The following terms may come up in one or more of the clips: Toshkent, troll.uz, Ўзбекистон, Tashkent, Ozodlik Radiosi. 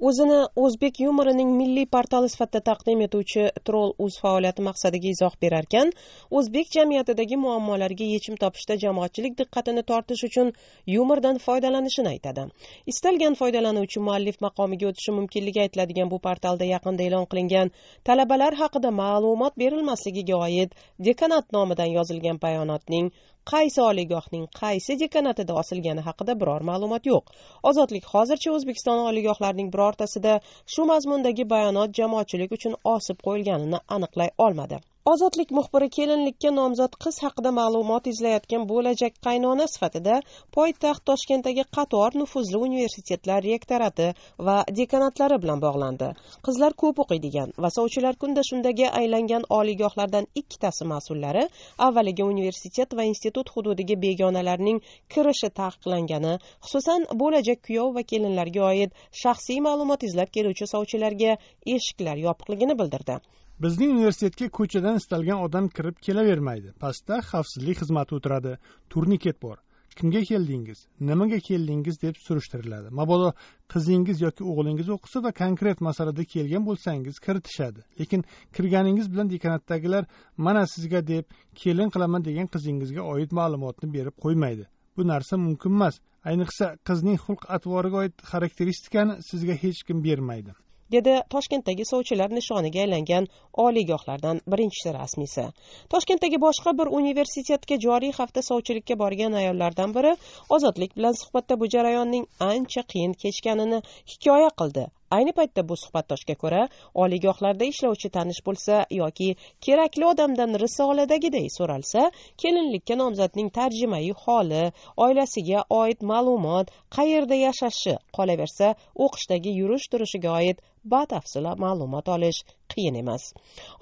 O'zini o'zbek yumorining milliy portali sifatida taqdim etuvchi troll.uz faoliyati maqsadiga izoh berar ekan, o'zbek jamiyatidagi muammolarga yechim topishda jamoatchilik diqqatini tortish uchun yumordan foydalanishini aytadi. Istalgan foydalanuvchi muallif maqomiga o'tishi mumkinligi aytiladigan bu portalda yaqinda e'lon qilingan talabalar haqida ma'lumot berilmasligiga oid dekanat nomidan yozilgan bayonotning qaysi oliygohning qaysi dekanatida osilgani haqida biror ma'lumot yo'q. Ozodlik hozircha O'zbekiston oliygohlarining birortasida shu mazmundagi bayonot jamoatchilik uchun osib qo'yilganini aniqlay olmadi. Ozodlik muxbiri kelinlikka nomzod qiz haqida ma'lumot izlayotgan bo'lajak qaynona sifatida poytaxt Toshkentdagi qator nufuzli universitetlar rektorati va dekanatlari bilan bog'landi. Qizlar ko'p o'qiydigan va sovchilar kunda shundaga aylangan oliygohlardan ikkitasi mas'ullari avvaliga universitet va institut hududiga begonalarning kirishi taqiqlangani, xususan bo'lajak kuyov va kelinlarga oid shaxsiy ma'lumot izlab keluvchi sovchilarga eshiklar yopiqligini bildirdi. Bizning universitetga ko'chadan istalgan odam kirib kelavermaydi. Pastda xavfsizlik xizmati o'tiradi. Turniket bor. Kimga keldingiz? Nimaga keldingiz deb surishtiriladi. Mabodo qizingiz yoki o'g'lingiz o'qisa va konkret masalada kelgan bo'lsangiz kiritishadi. Lekin kirganingiz bilan dekanatdagilar mana sizga deb kelin qilaman degan qizingizga oid ma'lumotni berib qo'ymaydi. Bu narsa mumkin emas. Ayniqsa qizning xulq-atvoriga oid xarakteristikani sizga hech kim bermaydi. Dedi Toshkentdagi sovchilar nishoniga aylangan oliygohlardan birinchisi rasmiysi. Toshkentdagi boshqa bir universitetga joriy hafta sovchilikka borgan ayollardan biri Ozodlik bilan suhbatda bu jarayonning ancha qiyin kechganini hikoya qildi. Ayni paytda bu suhbatdoshga ko'ra, oliygohlarda ishlovchi tanish bo'lsa yoki kerakli odamdan risoladagiday so'ralsa, kelinlikka nomzodning tarjimai holi, oilasiga oid ma'lumot, qayerda yashashi, qolaversa, o'qishdagi yurish-turishiga oid batafsil ma'lumot olish qiyin emas.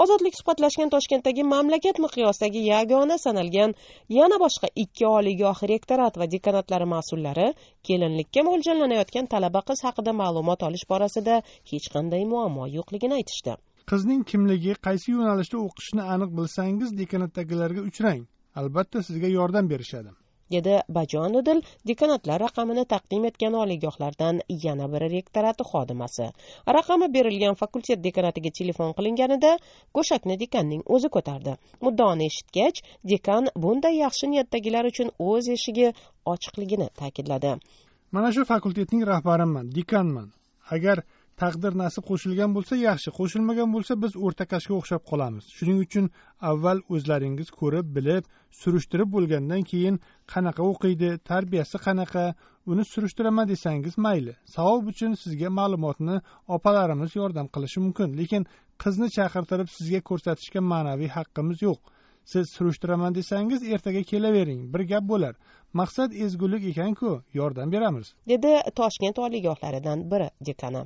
Ozodlik suhbatlashgan Toshkentdagi mamlakat miqyosidagi yagona sanalgan yana boshqa ikki oliygoh rektorat va dekanatlari mas'ullari kelinlikka mo'ljallanayotgan talaba qiz haqida ma'lumot olish borasida hech qanday muammo yo'qligini aytishdi. Qizning kimligi, qaysi yo'nalishda o'qishini aniq bilsangiz, dekanatdagilarga uchrang. Albatta sizga yordam berishadi. Dedi Bajonidil dekanatlar raqamini taqdim etgan oliygohlardan yana biri rektorati xodimasi. Raqami berilgan fakultet dekanatiga telefon qilinganida go'shakni dekanning o'zi ko'tardi. Muddaoni eshitgach, dekan bunday yaxshi niyatdagilar uchun o'z eshigi ochiqligini ta'kidladi. Mana shu fakultetning rahbariman, dekanman. Agar taqdir nasib qo'shilgan bo'lsa yaxshi, qo'shilmagan bo'lsa biz o'rtakashga o'xshab qolamiz. Shuning uchun avval o'zlaringiz ko'rib, bilib, surishtirib bo'lgandan keyin qanaqa o'qiydi, tarbiyasi qanaqa, uni surishtirama desangiz mayli. Savob uchun sizga ma'lumotni opalarimiz yordam qilishi mumkin, lekin qizni chaqirtirib sizga ko'rsatishga ma'naviy haqqimiz yo'q. Siz surishtiraman desangiz, ertaga kelavering, bir gap bo'lar. Maqsad ezgulik ekan-ku, yordam beramiz, dedi Toshkent oliygohlaridan biri dekani.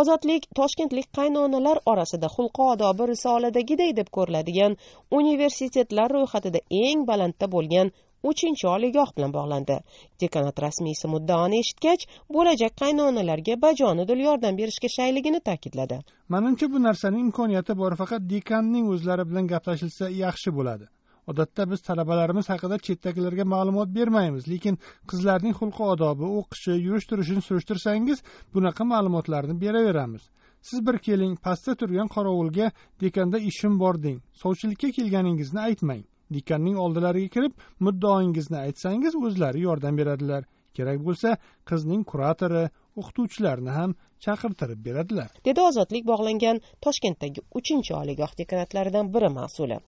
Ozodlik toshkentlik qaynonalar orasida xulq-odobi risoladagiday deb ko'riladigan universitetlar ro'yxatida eng balandda bo'lgan 3-chi oliygoh bilan bog'landi. Dekanat rasmiysi muddaoni eshitgach, bo'lajak qaynonalarga bajonidil yordam berishga shayligini ta'kidladi. Menimcha bu narsaning imkoniyati bor, faqat dekanning o'zlari bilan gaplashilsa yaxshi bo'ladi. Odatda biz talabalarimiz haqida chetdagilarga ma'lumot bermaymiz, lekin qizlarning xulq-odobi, o'qishi, yurish-turishini surishtirsangiz, bunaqa ma'lumotlarni beraveramiz. Siz bir keling, pastda turgan qorovulga dekanda ishim bor deng. Sovchilikka kelganingizni aytmang. Dekanning oldilariga kirib muddaoingizni aytsangiz o'zlari yordam beradilar. Kerak bo'lsa qizning kuratori, o'qituvchilarni ham chaqirtirib beradilar, dedi Ozodlik bog'langan Toshkentdagi 3-chi oliygoh dekatlaridan biri mas'uli.